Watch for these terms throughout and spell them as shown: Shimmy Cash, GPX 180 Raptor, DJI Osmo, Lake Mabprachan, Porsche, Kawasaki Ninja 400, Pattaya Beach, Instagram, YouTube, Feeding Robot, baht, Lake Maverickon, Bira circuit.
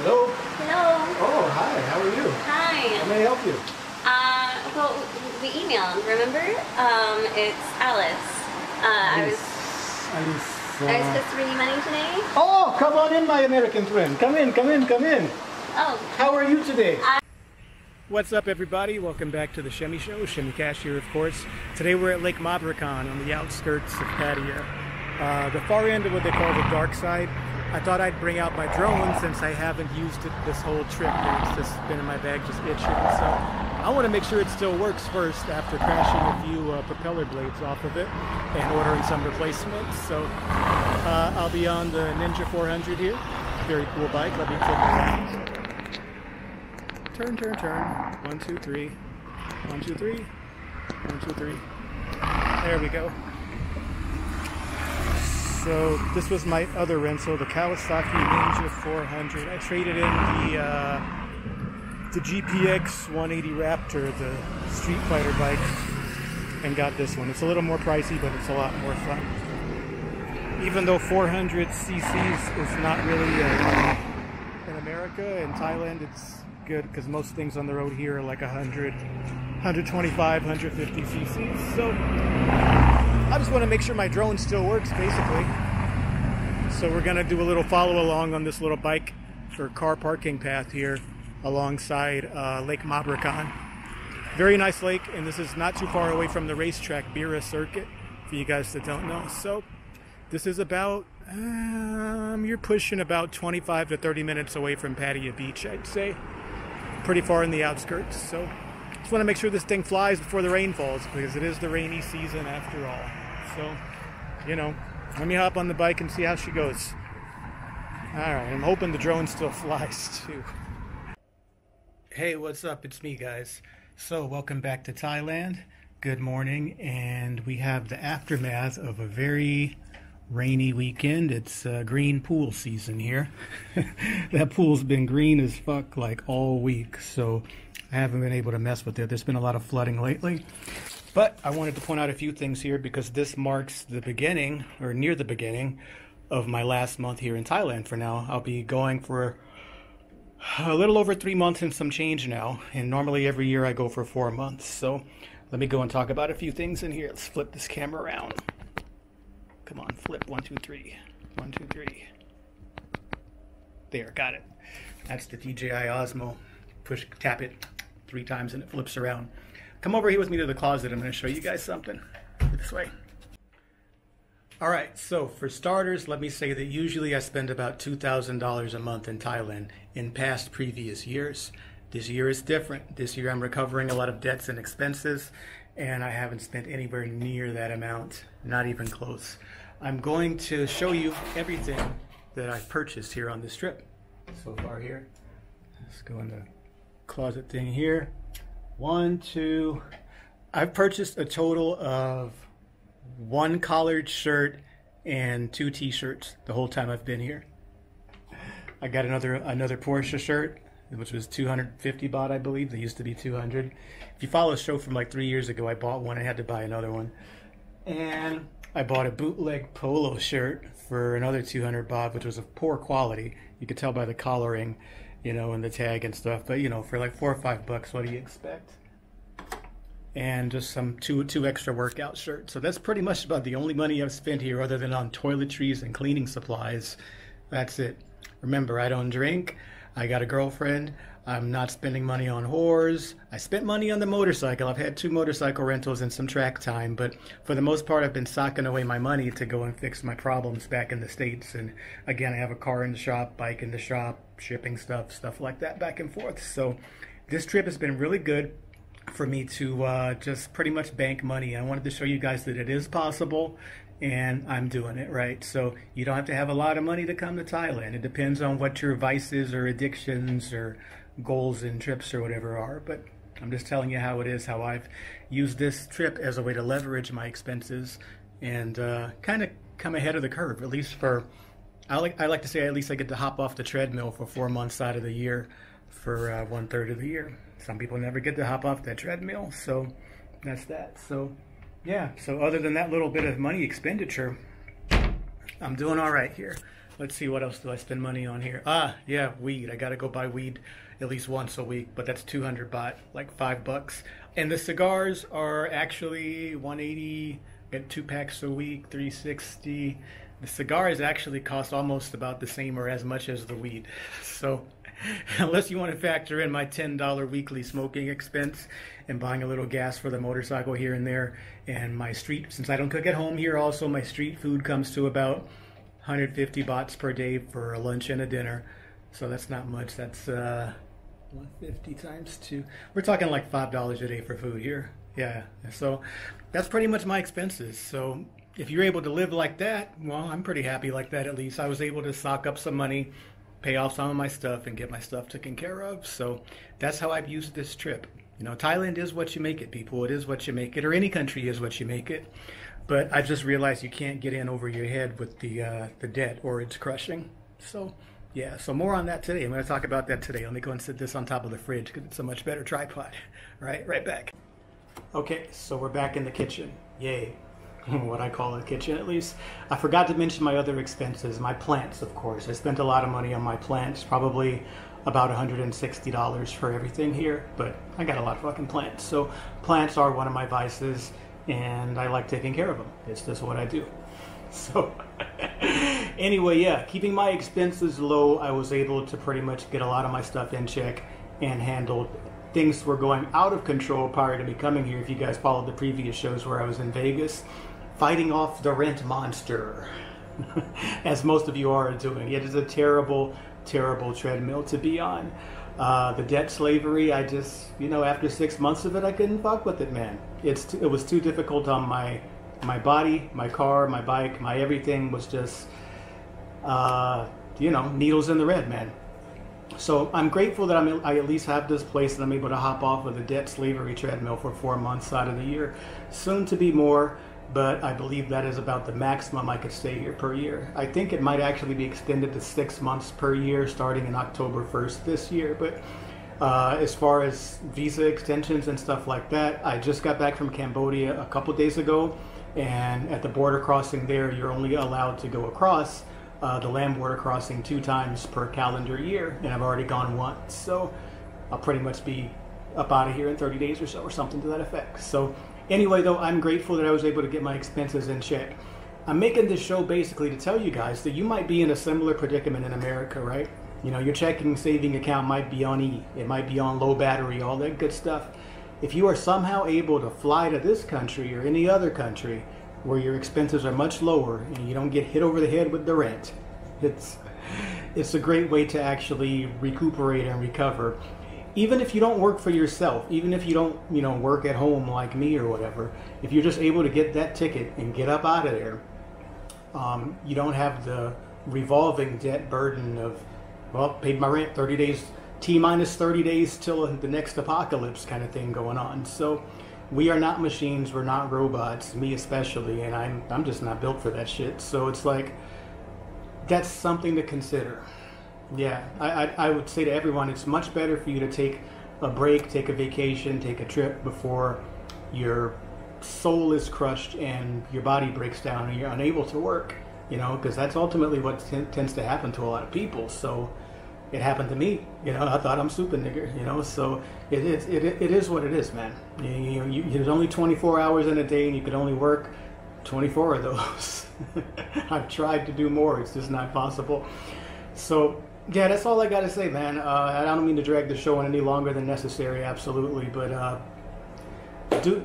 Hello. Hello. Oh, hi. How are you? Hi. How may I help you? Well, we emailed, remember? It's Alice. I was supposed to bring you money today. Oh, come on in, my American friend. Come in, come in, come in. Oh. How are you today? What's up, everybody? Welcome back to the Shimmy Show. Shimmy Cash here, of course. Today we're at Lake Maverickon on the outskirts of Pattaya. The far end of what they call the dark side. I thought I'd bring out my drone since I haven't used it this whole trip. It's just been in my bag, just itching. So I want to make sure it still works first after crashing a few propeller blades off of it and ordering some replacements. So I'll be on the Ninja 400 here. Very cool bike. Let me take it around. Turn, turn, turn. One, two, three. One, two, three. One, two, three. There we go. So this was my other rental, the Kawasaki Ninja 400. I traded in the GPX 180 Raptor, the Street Fighter bike, and got this one. It's a little more pricey, but it's a lot more fun. Even though 400 cc's is not really in America, in Thailand it's good because most things on the road here are like 100, 125, 150 cc's. So I just want to make sure my drone still works, basically. So we're going to do a little follow along on this little bike for car parking path here alongside Lake Mabprachan. Very nice lake, and this is not too far away from the racetrack, Bira circuit, for you guys that don't know. So this is about, you're pushing about 25 to 30 minutes away from Pattaya Beach, I'd say. Pretty far in the outskirts. So just want to make sure this thing flies before the rain falls, because it is the rainy season after all. So, you know, let me hop on the bike and see how she goes. Alright, I'm hoping the drone still flies too. Hey, what's up? It's me, guys. So, welcome back to Thailand. Good morning, and we have the aftermath of a very rainy weekend. It's green pool season here. That pool's been green as fuck like all week, so I haven't been able to mess with it. There's been a lot of flooding lately. But I wanted to point out a few things here because this marks the beginning, or near the beginning, of my last month here in Thailand for now. I'll be going for a little over 3 months and some change now. And normally every year I go for 4 months. So let me go and talk about a few things in here. Let's flip this camera around. Come on, flip. One, two, three. One, two, three. There, got it. That's the DJI Osmo. Push, tap it 3 times and it flips around. Come over here with me to the closet. I'm going to show you guys something. This way. All right, so for starters, let me say that usually I spend about $2,000 a month in Thailand in past previous years. This year is different. This year I'm recovering a lot of debts and expenses, and I haven't spent anywhere near that amount, not even close. I'm going to show you everything that I've purchased here on this trip so far here. Let's go in the closet thing here. 1, 2, I've purchased a total of 1 collared shirt and 2 t-shirts the whole time I've been here. I got another Porsche shirt, which was 250 baht, I believe. They used to be 200. If you follow the show from like 3 years ago, I bought one. I had to buy another one. And I bought a bootleg polo shirt for another 200 baht, which was of poor quality. You could tell by the collaring, you know, and the tag and stuff, but you know, for like $4 or $5, what do you expect? And just some two extra workout shirts. So that's pretty much about the only money I've spent here, other than on toiletries and cleaning supplies. That's it. Remember, I don't drink. I got a girlfriend. I'm not spending money on whores. I spent money on the motorcycle. I've had 2 motorcycle rentals and some track time, but for the most part, I've been socking away my money to go and fix my problems back in the States. And again, I have a car in the shop, bike in the shop, shipping stuff like that back and forth. So this trip has been really good for me to just pretty much bank money. I wanted to show you guys that it is possible, and I'm doing it right. So you don't have to have a lot of money to come to Thailand. It depends on what your vices or addictions or goals and trips or whatever are, but I'm just telling you how it is, how I've used this trip as a way to leverage my expenses and kind of come ahead of the curve, at least for, I like to say, at least I get to hop off the treadmill for 4 months out of the year for 1/3 of the year. Some people never get to hop off that treadmill, so that's that. So yeah, so other than that little bit of money expenditure, I'm doing all right here. Let's see, what else do I spend money on here? Ah, yeah, weed. I gotta go buy weed at least once a week, but that's 200 baht, like $5. And the cigars are actually 180, get 2 packs a week, 360. The cigars actually cost almost about the same or as much as the weed. So unless you want to factor in my $10 weekly smoking expense and buying a little gas for the motorcycle here and there, and my street, since I don't cook at home here also, my street food comes to about 150 bahts per day for a lunch and a dinner. So that's not much. That's 150 times 2. We're talking like $5 a day for food here. Yeah, so that's pretty much my expenses. So if you're able to live like that, well, I'm pretty happy like that at least. I was able to sock up some money, pay off some of my stuff, and get my stuff taken care of. So that's how I've used this trip. You know, Thailand is what you make it, people. It is what you make it, or any country is what you make it. But I've just realized you can't get in over your head with the debt, or it's crushing. So yeah, so more on that today. I'm going to talk about that today. Let me go and sit this on top of the fridge because it's a much better tripod. All right, right back. Okay, so we're back in the kitchen. Yay. What I call a kitchen, at least. I forgot to mention my other expenses, my plants, of course. I spent a lot of money on my plants, probably about $160 for everything here, but I got a lot of fucking plants. So plants are one of my vices, and I like taking care of them. It's just what I do. So anyway, yeah, keeping my expenses low, I was able to pretty much get a lot of my stuff in check and handled. Things were going out of control prior to me coming here. If you guys followed the previous shows where I was in Vegas, fighting off the rent monster, as most of you are doing. It is a terrible, terrible treadmill to be on. The debt slavery, I just, you know, after 6 months of it, I couldn't fuck with it, man. It was too difficult on my body, my car, my bike, my everything was just, you know, needles in the red, man. So I'm grateful that I at least have this place and I'm able to hop off of the debt slavery treadmill for 4 months out of the year. Soon to be more. But I believe that is about the maximum I could stay here per year. I think it might actually be extended to 6 months per year starting in October 1st this year. But as far as visa extensions and stuff like that, I just got back from Cambodia a couple days ago. And at the border crossing there, you're only allowed to go across the land border crossing 2 times per calendar year. And I've already gone once. So I'll pretty much be up out of here in 30 days or so, or something to that effect. So anyway, though, I'm grateful that I was able to get my expenses in check. I'm making this show basically to tell you guys that you might be in a similar predicament in America, right? You know, your checking, saving account might be on E. It might be on low battery, all that good stuff. If you are somehow able to fly to this country or any other country where your expenses are much lower and you don't get hit over the head with the rent, it's a great way to actually recuperate and recover. Even if you don't work for yourself, even if you don't, you know, work at home like me or whatever, if you're just able to get that ticket and get up out of there, you don't have the revolving debt burden of, well, paid my rent, 30 days, T minus 30 days till the next apocalypse kind of thing going on. So we are not machines, we're not robots, me especially, and I'm just not built for that shit. So it's like, that's something to consider. Yeah, I would say to everyone, it's much better for you to take a break, take a vacation, take a trip before your soul is crushed and your body breaks down and you're unable to work, you know, because that's ultimately what tends to happen to a lot of people. So it happened to me, you know, I thought I'm super nigger, you know, so it is what it is, man. You know, there's only 24 hours in a day and you could only work 24 of those. I've tried to do more, it's just not possible. So yeah, that's all I got to say, man. I don't mean to drag the show on any longer than necessary, absolutely, but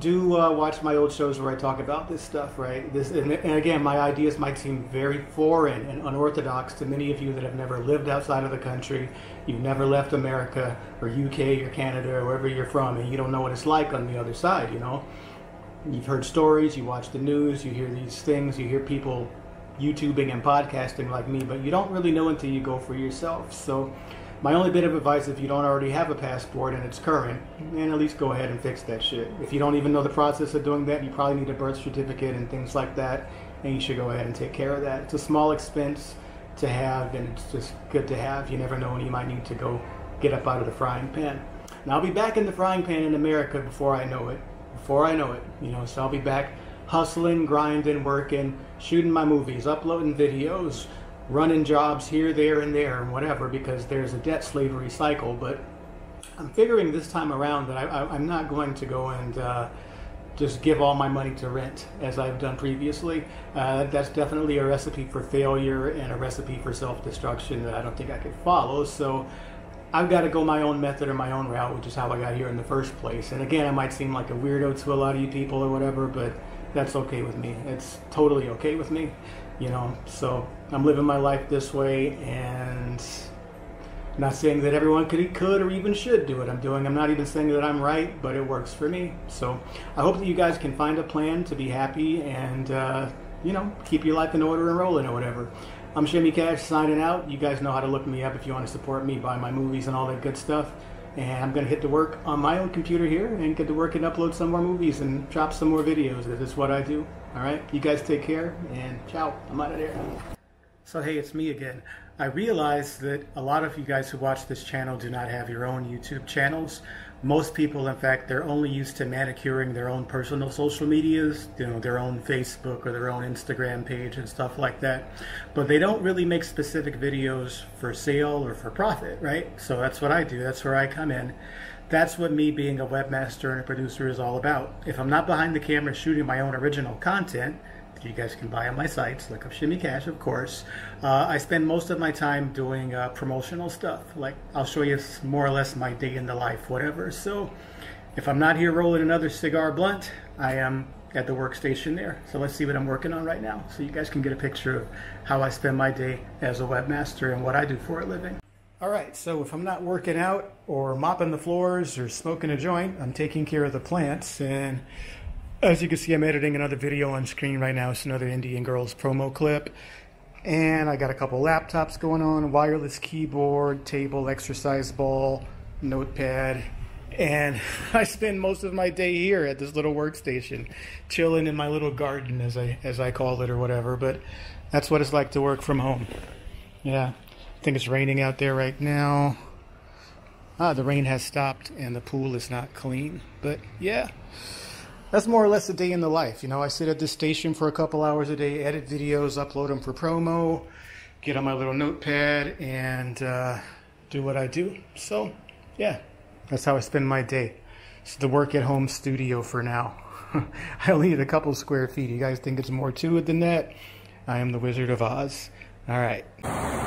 do watch my old shows where I talk about this stuff, right? And again, my ideas might seem very foreign and unorthodox to many of you that have never lived outside of the country. You've never left America or UK or Canada or wherever you're from, and you don't know what it's like on the other side, you know? You've heard stories, you watch the news, you hear these things, you hear people YouTubing and podcasting like me, but you don't really know until you go for yourself. So my only bit of advice, if you don't already have a passport and it's current, then at least go ahead and fix that shit. If you don't even know the process of doing that, you probably need a birth certificate and things like that, and you should go ahead and take care of that. It's a small expense to have, and it's just good to have. You never know when you might need to go get up out of the frying pan. Now, I'll be back in the frying pan in America before I know it, you know, so I'll be back hustling, grinding, working, shooting my movies, uploading videos, running jobs here, there, and there, and whatever, because there's a debt slavery cycle. But I'm figuring this time around that I'm not going to go and just give all my money to rent as I've done previously. That's definitely a recipe for failure and a recipe for self-destruction that I don't think I could follow. So I've got to go my own method or my own route, which is how I got here in the first place. And again, I might seem like a weirdo to a lot of you people or whatever, but that's okay with me. It's totally okay with me, you know. So I'm living my life this way, and I'm not saying that everyone could or even should do what I'm doing. I'm not even saying that I'm right, but it works for me. So I hope that you guys can find a plan to be happy and, you know, keep your life in order and rolling or whatever. I'm Shimmy Cash signing out. You guys know how to look me up if you want to support me, buy my movies and all that good stuff. And I'm going to hit to work on my own computer here and get to work and upload some more movies and chop some more videos. That is what I do. All right? You guys take care, and ciao. I'm out of there. So hey, it's me again. I realize that a lot of you guys who watch this channel do not have your own YouTube channels. Most people, in fact, they're only used to manicuring their own personal social medias, you know, their own Facebook or their own Instagram page and stuff like that. But they don't really make specific videos for sale or for profit, right? So that's what I do. That's where I come in. That's what me being a webmaster and a producer is all about. If I'm not behind the camera shooting my own original content, you guys can buy on my sites, look up Shimmy Cash, of course. I spend most of my time doing promotional stuff. Like, I'll show you more or less my day in the life, whatever. So if I'm not here rolling another cigar blunt, I am at the workstation there. So let's see what I'm working on right now, so you guys can get a picture of how I spend my day as a webmaster and what I do for a living. All right, so if I'm not working out or mopping the floors or smoking a joint, I'm taking care of the plants. And as you can see, I'm editing another video on screen right now. It's another Indian Girls promo clip. And I got a couple laptops going on, wireless keyboard, table, exercise ball, notepad. And I spend most of my day here at this little workstation, chilling in my little garden, as I call it or whatever. But that's what it's like to work from home. Yeah, I think it's raining out there right now. Ah, the rain has stopped and the pool is not clean, but yeah. That's more or less a day in the life. You know, I sit at this station for a couple hours a day, edit videos, upload them for promo, get on my little notepad, and do what I do. So, yeah, that's how I spend my day. It's the work at home studio for now. I only need a couple square feet. You guys think it's more to it than that? I am the Wizard of Oz. All right.